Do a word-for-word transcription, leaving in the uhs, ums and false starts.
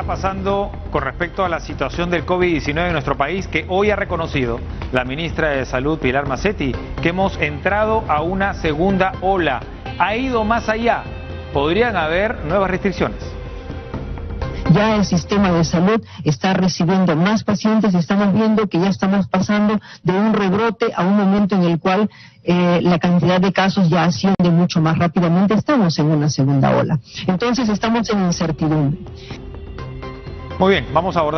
está pasando con respecto a la situación del COVID diecinueve en nuestro país, que hoy ha reconocido la ministra de Salud, Pilar Mazzetti, que hemos entrado a una segunda ola. Ha ido más allá. Podrían haber nuevas restricciones. Ya el sistema de salud está recibiendo más pacientes. Estamos viendo que ya estamos pasando de un rebrote a un momento en el cual eh, la cantidad de casos ya asciende mucho más rápidamente. Estamos en una segunda ola. Entonces estamos en incertidumbre. Muy bien, vamos a abordar.